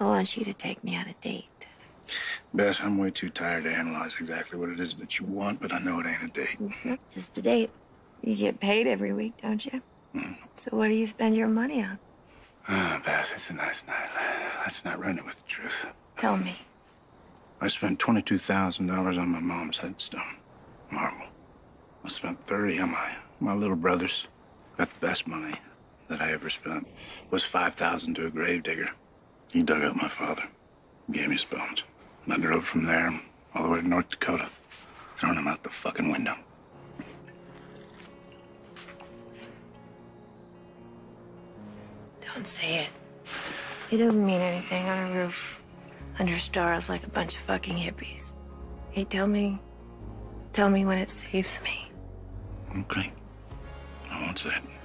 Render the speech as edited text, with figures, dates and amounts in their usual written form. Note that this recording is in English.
I want you to take me on a date. Beth, I'm way too tired to analyze exactly what it is that you want, but I know it ain't a date. It's not just a date. You get paid every week, don't you? Mm. So what do you spend your money on? Ah, Beth, it's a nice night. Let's not ruin it with the truth. Tell me. I spent $22,000 on my mom's headstone. Marble. I spent $30,000 on my little brother's. Got the best money that I ever spent. It was $5,000 to a gravedigger. He dug up my father. Gave me his bones. And I drove from there all the way to North Dakota, throwing him out the fucking window. Don't say it. It doesn't mean anything on a roof, under stars like a bunch of fucking hippies. Hey, tell me when it saves me. Okay. I won't say it.